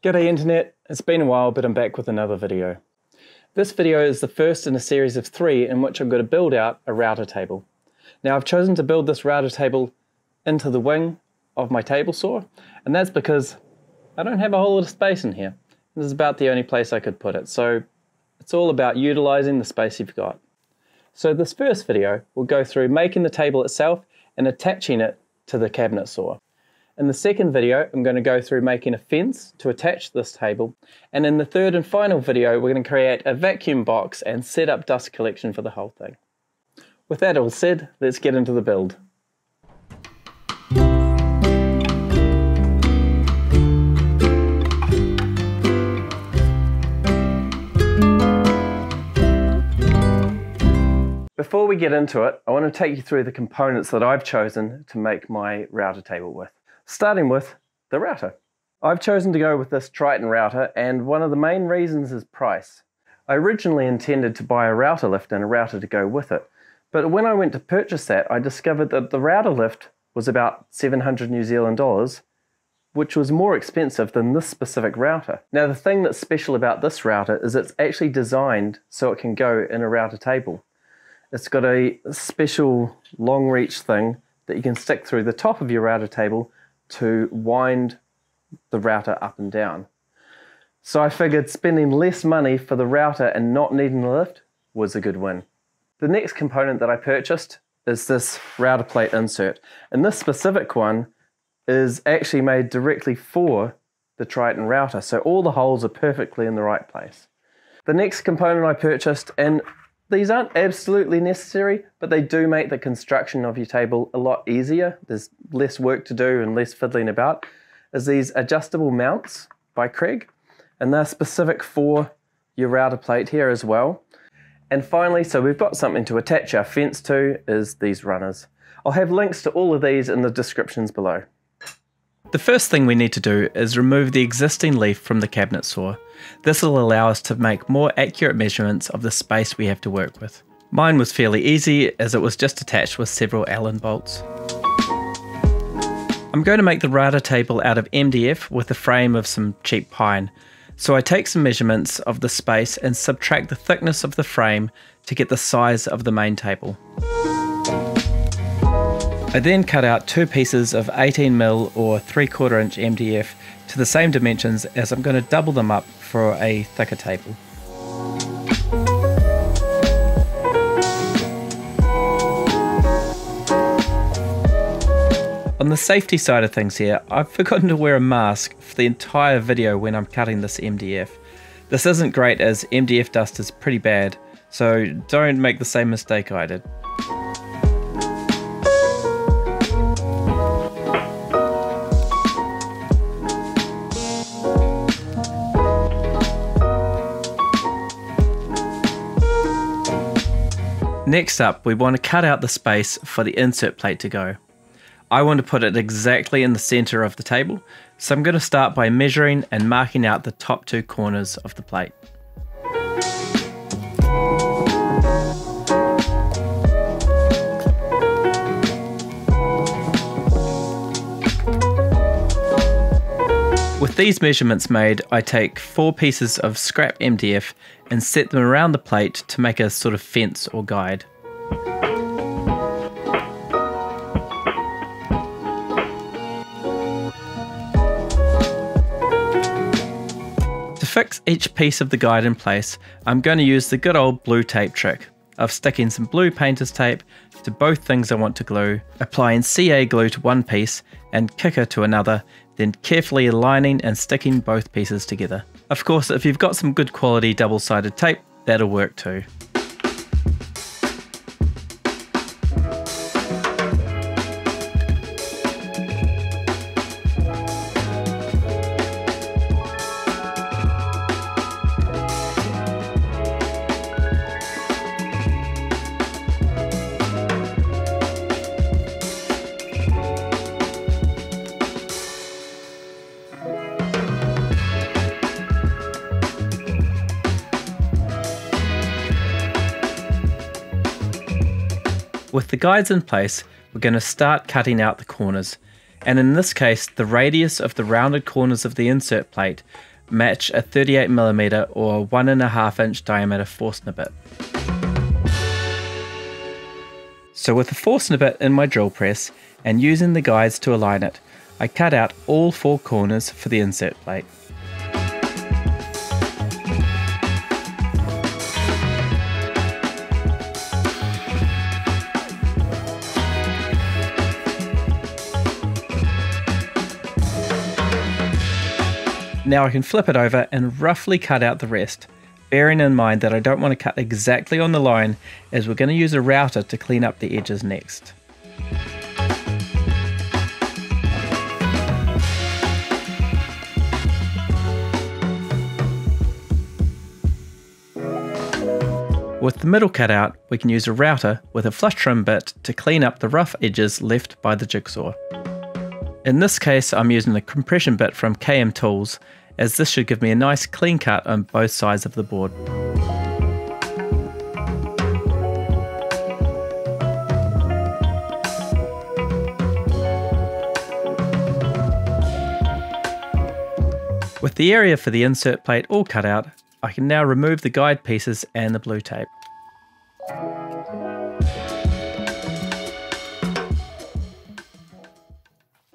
G'day Internet, it's been a while but I'm back with another video. This video is the first in a series of three in which I'm going to build out a router table. Now I've chosen to build this router table into the wing of my table saw, and that's because I don't have a whole lot of space in here. This is about the only place I could put it, so it's all about utilizing the space you've got. So this first video will go through making the table itself and attaching it to the cabinet saw. In the second video, I'm going to go through making a fence to attach this table. And in the third and final video, we're going to create a vacuum box and set up dust collection for the whole thing. With that all said, let's get into the build. Before we get into it, I want to take you through the components that I've chosen to make my router table with. Starting with the router. I've chosen to go with this Triton router, and one of the main reasons is price. I originally intended to buy a router lift and a router to go with it, but when I went to purchase that, I discovered that the router lift was about 700 New Zealand dollars, which was more expensive than this specific router. Now the thing that's special about this router is it's actually designed so it can go in a router table. It's got a special long reach thing that you can stick through the top of your router table to wind the router up and down. So I figured spending less money for the router and not needing a lift was a good win. The next component that I purchased is this router plate insert, and this specific one is actually made directly for the Triton router, so all the holes are perfectly in the right place. The next component I purchased, and these aren't absolutely necessary, but they do make the construction of your table a lot easier. There's less work to do and less fiddling about. Is these adjustable mounts by KREG, and they're specific for your router plate here as well. And finally, so we've got something to attach our fence to, is these runners. I'll have links to all of these in the descriptions below. The first thing we need to do is remove the existing leaf from the cabinet saw. This will allow us to make more accurate measurements of the space we have to work with. Mine was fairly easy as it was just attached with several Allen bolts. I'm going to make the router table out of MDF with a frame of some cheap pine. So I take some measurements of the space and subtract the thickness of the frame to get the size of the main table. I then cut out two pieces of 18mm or 3/4 inch MDF to the same dimensions, as I'm going to double them up for a thicker table. On the safety side of things here, I've forgotten to wear a mask for the entire video when I'm cutting this MDF. This isn't great as MDF dust is pretty bad, so don't make the same mistake I did. Next up, we want to cut out the space for the insert plate to go. I want to put it exactly in the center of the table, so I'm going to start by measuring and marking out the top two corners of the plate. With these measurements made, I take four pieces of scrap MDF and set them around the plate to make a sort of fence or guide. To fix each piece of the guide in place, I'm going to use the good old blue tape trick of sticking some blue painter's tape to both things I want to glue, applying CA glue to one piece and kicker to another, then carefully aligning and sticking both pieces together. Of course, if you've got some good quality double-sided tape, that'll work too. With the guides in place, we're going to start cutting out the corners. and in this case the radius of the rounded corners of the insert plate match a 38mm or 1.5 inch diameter Forstner bit. So with the Forstner bit in my drill press and using the guides to align it, I cut out all four corners for the insert plate. Now I can flip it over and roughly cut out the rest, bearing in mind that I don't want to cut exactly on the line as we're going to use a router to clean up the edges next. With the middle cut out, we can use a router with a flush trim bit to clean up the rough edges left by the jigsaw. In this case, I'm using the compression bit from KM Tools, as this should give me a nice clean cut on both sides of the board. With the area for the insert plate all cut out, I can now remove the guide pieces and the blue tape.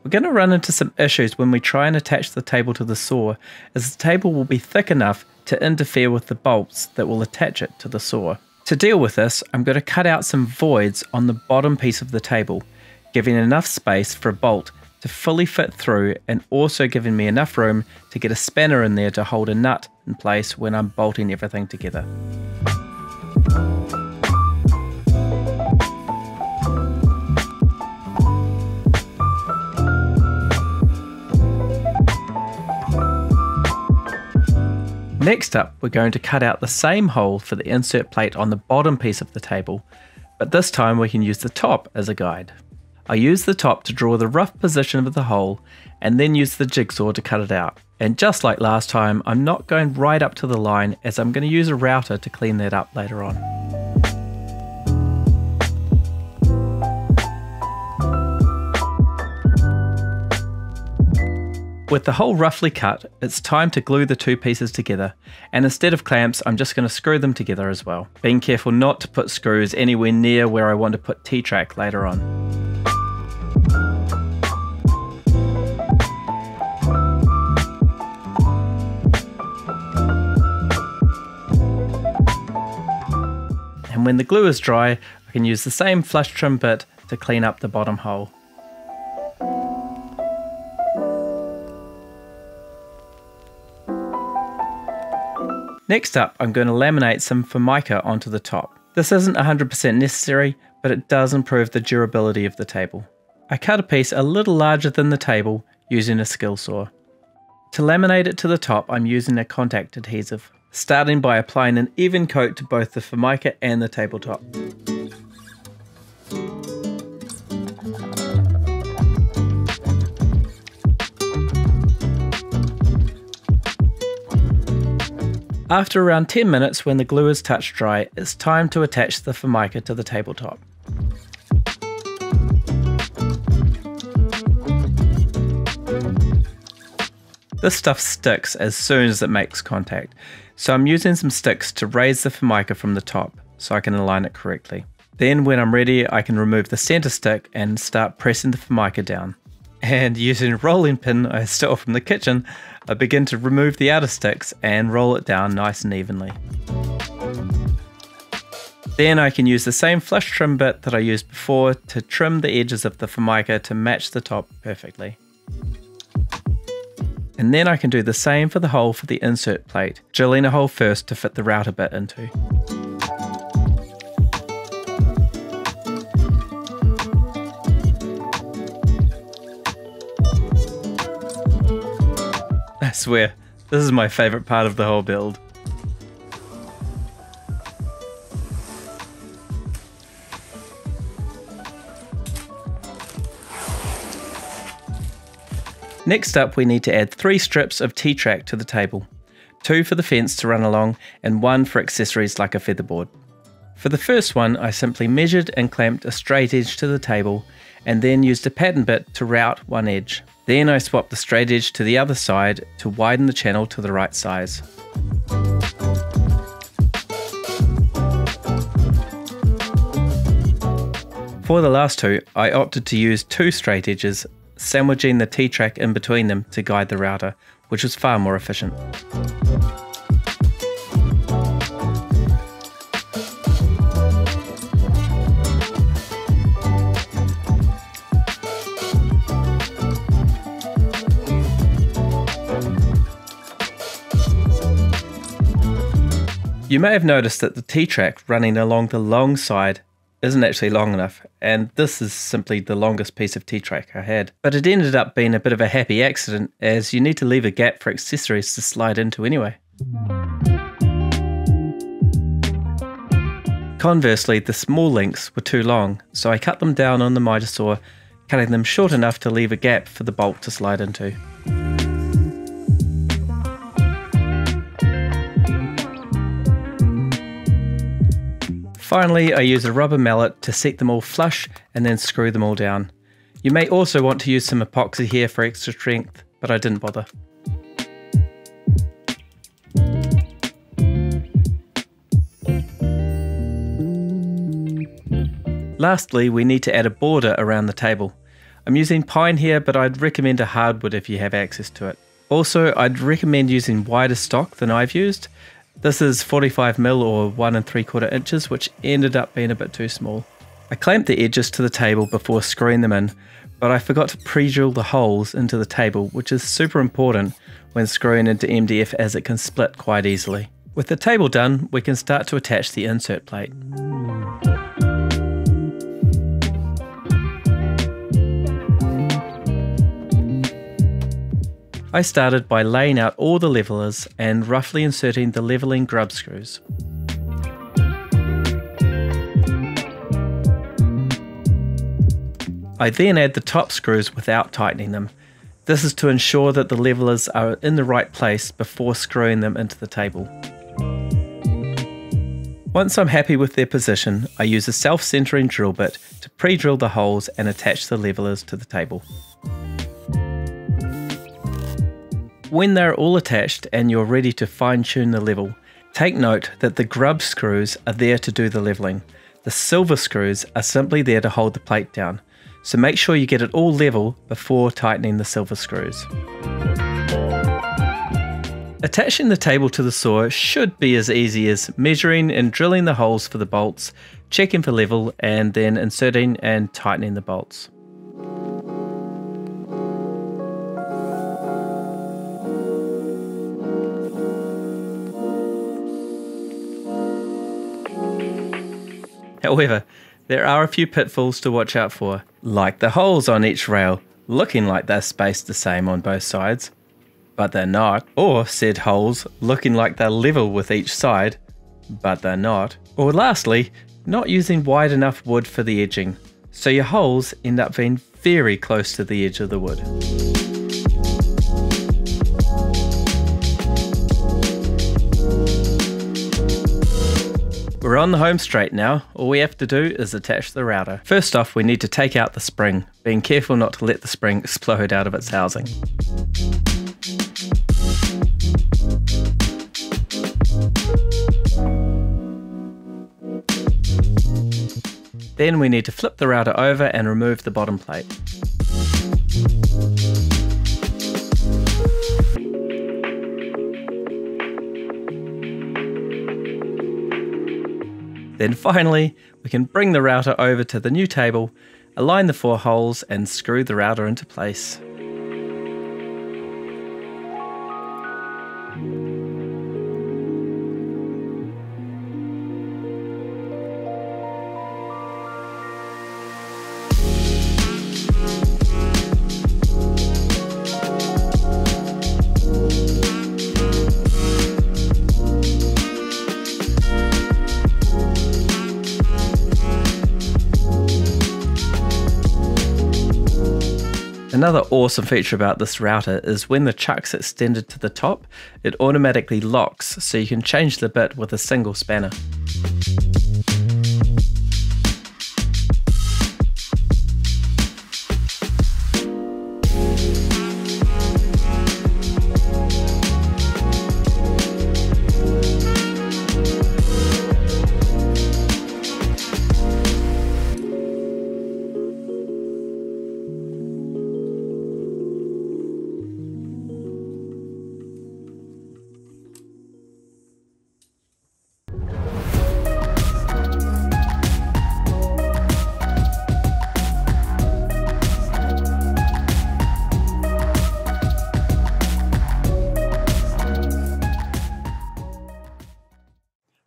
We're going to run into some issues when we try and attach the table to the saw, as the table will be thick enough to interfere with the bolts that will attach it to the saw. To deal with this, I'm going to cut out some voids on the bottom piece of the table, giving enough space for a bolt to fully fit through and also giving me enough room to get a spanner in there to hold a nut in place when I'm bolting everything together. Next up, we're going to cut out the same hole for the insert plate on the bottom piece of the table, but this time we can use the top as a guide. I use the top to draw the rough position of the hole and then use the jigsaw to cut it out. And just like last time, I'm not going right up to the line as I'm going to use a router to clean that up later on. With the hole roughly cut, it's time to glue the two pieces together, and instead of clamps I'm just going to screw them together as well, being careful not to put screws anywhere near where I want to put T-Track later on. And when the glue is dry, I can use the same flush trim bit to clean up the bottom hole. Next up, I'm going to laminate some Formica onto the top. This isn't 100% necessary, but it does improve the durability of the table. I cut a piece a little larger than the table using a skill saw. To laminate it to the top, I'm using a contact adhesive, starting by applying an even coat to both the Formica and the tabletop. After around 10 minutes, when the glue is touch dry, it's time to attach the Formica to the tabletop. This stuff sticks as soon as it makes contact, so I'm using some sticks to raise the Formica from the top so I can align it correctly. Then when I'm ready, I can remove the center stick and start pressing the Formica down. And using a rolling pin I stole from the kitchen, I begin to remove the outer sticks and roll it down nice and evenly. Then I can use the same flush trim bit that I used before to trim the edges of the Formica to match the top perfectly. And then I can do the same for the hole for the insert plate, drilling a hole first to fit the router bit into. I swear, this is my favourite part of the whole build. Next up, we need to add 3 strips of T-Track to the table, 2 for the fence to run along and 1 for accessories like a featherboard. For the first one, I simply measured and clamped a straight edge to the table and then used a pattern bit to route one edge. Then I swapped the straight edge to the other side to widen the channel to the right size. For the last two, I opted to use two straight edges, sandwiching the T-Track in between them to guide the router, which was far more efficient. You may have noticed that the T-Track running along the long side isn't actually long enough, and this is simply the longest piece of T-Track I had. But it ended up being a bit of a happy accident, as you need to leave a gap for accessories to slide into anyway. Conversely, the small links were too long, so I cut them down on the miter saw, cutting them short enough to leave a gap for the bolt to slide into. Finally, I use a rubber mallet to set them all flush and then screw them all down. You may also want to use some epoxy here for extra strength, but I didn't bother. Lastly, we need to add a border around the table. I'm using pine here, but I'd recommend a hardwood if you have access to it. Also, I'd recommend using wider stock than I've used. This is 45mm or 1 3/4 inches, which ended up being a bit too small. I clamped the edges to the table before screwing them in, but I forgot to pre-drill the holes into the table, which is super important when screwing into MDF as it can split quite easily. With the table done, we can start to attach the insert plate. I started by laying out all the levelers and roughly inserting the leveling grub screws. I then add the top screws without tightening them. This is to ensure that the levelers are in the right place before screwing them into the table. Once I'm happy with their position, I use a self-centering drill bit to pre-drill the holes and attach the levelers to the table. When they're all attached and you're ready to fine-tune the level, take note that the grub screws are there to do the leveling. The silver screws are simply there to hold the plate down, so make sure you get it all level before tightening the silver screws. Attaching the table to the saw should be as easy as measuring and drilling the holes for the bolts, checking for level, and then inserting and tightening the bolts. However, there are a few pitfalls to watch out for, like the holes on each rail looking like they're spaced the same on both sides, but they're not, or said holes looking like they're level with each side, but they're not, or lastly, not using wide enough wood for the edging, so your holes end up being very close to the edge of the wood. We're on the home straight now. All we have to do is attach the router. First off, we need to take out the spring, being careful not to let the spring explode out of its housing. Then we need to flip the router over and remove the bottom plate. Then finally, we can bring the router over to the new table, align the four holes, and screw the router into place. Another awesome feature about this router is when the chuck's extended to the top, it automatically locks, so you can change the bit with a single spanner.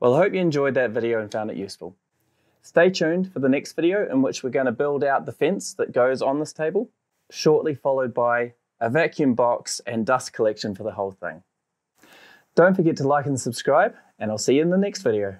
Well, I hope you enjoyed that video and found it useful. Stay tuned for the next video in which we're going to build out the fence that goes on this table, shortly followed by a vacuum box and dust collection for the whole thing. Don't forget to like and subscribe, and I'll see you in the next video.